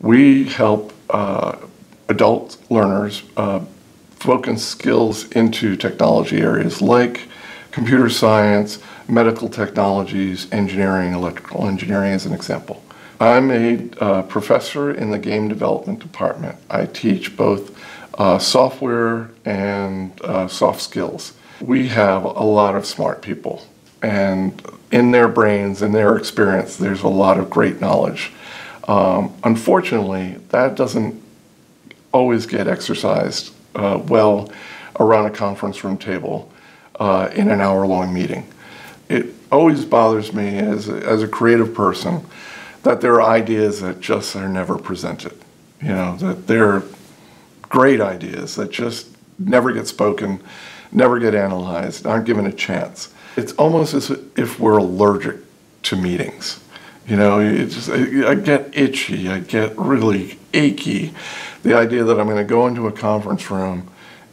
We help adult learners focus skills into technology areas like computer science, medical technologies, engineering, electrical engineering as an example. I'm a professor in the game development department. I teach both software and soft skills. We have a lot of smart people, and in their brains, in their experience, there's a lot of great knowledge. Unfortunately, that doesn't always get exercised well around a conference room table in an hour-long meeting. It always bothers me as a creative person that there are ideas that just are never presented. You know, that there are great ideas that just never get spoken, never get analyzed, aren't given a chance. It's almost as if we're allergic to meetings. You know, it's just, I get itchy, I get really achy. The idea that I'm going to go into a conference room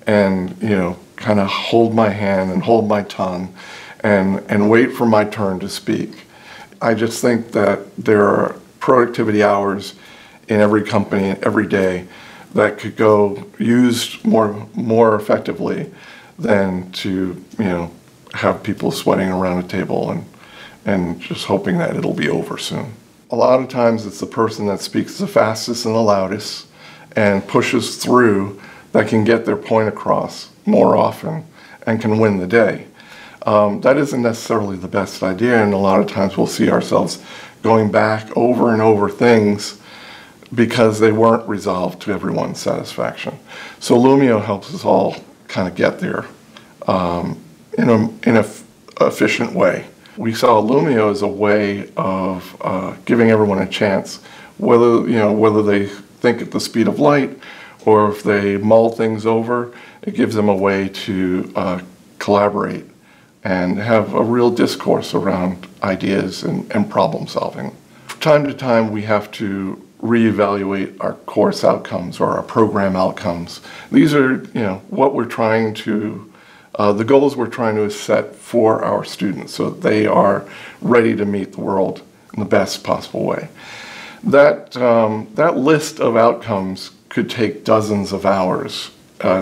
and, you know, kind of hold my hand and hold my tongue and wait for my turn to speak. I just think that there are productivity hours in every company and every day that could go used more effectively than to, you know, have people sweating around a table and just hoping that it'll be over soon. A lot of times it's the person that speaks the fastest and the loudest and pushes through that can get their point across more often and can win the day. That isn't necessarily the best idea, and a lot of times we'll see ourselves going back over and over things because they weren't resolved to everyone's satisfaction. So Loomio helps us all kind of get there in an efficient way. We saw Loomio as a way of giving everyone a chance, whether they think at the speed of light or if they mull things over. It gives them a way to collaborate and have a real discourse around ideas and problem solving. From time to time, we have to reevaluate our course outcomes or our program outcomes. These are, you know, what we're trying to, the goals we're trying to set for our students so that they are ready to meet the world in the best possible way. That list of outcomes could take dozens of hours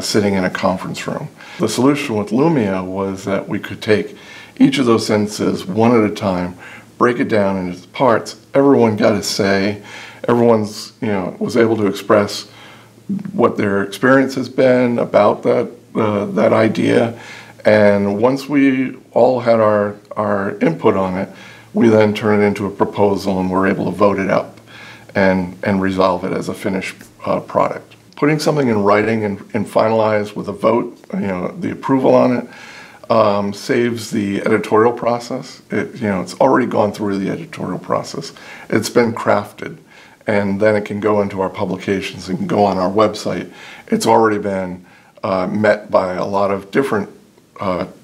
sitting in a conference room. The solution with Loomio was that we could take each of those sentences one at a time, break it down into its parts. Everyone got a say. Everyone's, you know, was able to express what their experience has been about that idea. And once we all had our input on it, we then turn it into a proposal and we're able to vote it up and resolve it as a finished product. Putting something in writing and finalized with a vote, you know, the approval on it, saves the editorial process. It, you know, it's already gone through the editorial process. It's been crafted, and then it can go into our publications and go on our website. It's already been met by a lot of different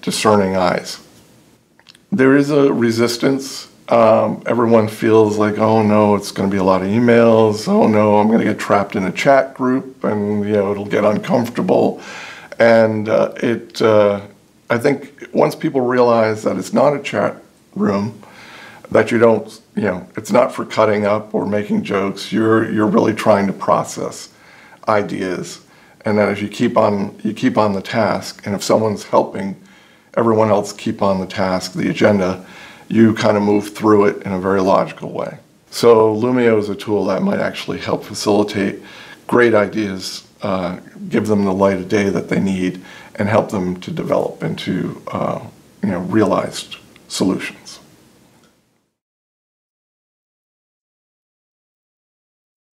discerning eyes. There is a resistance. Everyone feels like, oh no, it's going to be a lot of emails. Oh no, I'm going to get trapped in a chat group, and you know it'll get uncomfortable. And I think once people realize that it's not a chat room, that you don't, you know, it's not for cutting up or making jokes. You're really trying to process ideas, and that if you keep on the task, and if someone's helping, everyone else keep on the task, the agenda. You kind of move through it in a very logical way. So Loomio is a tool that might actually help facilitate great ideas, give them the light of day that they need, and help them to develop into realized solutions.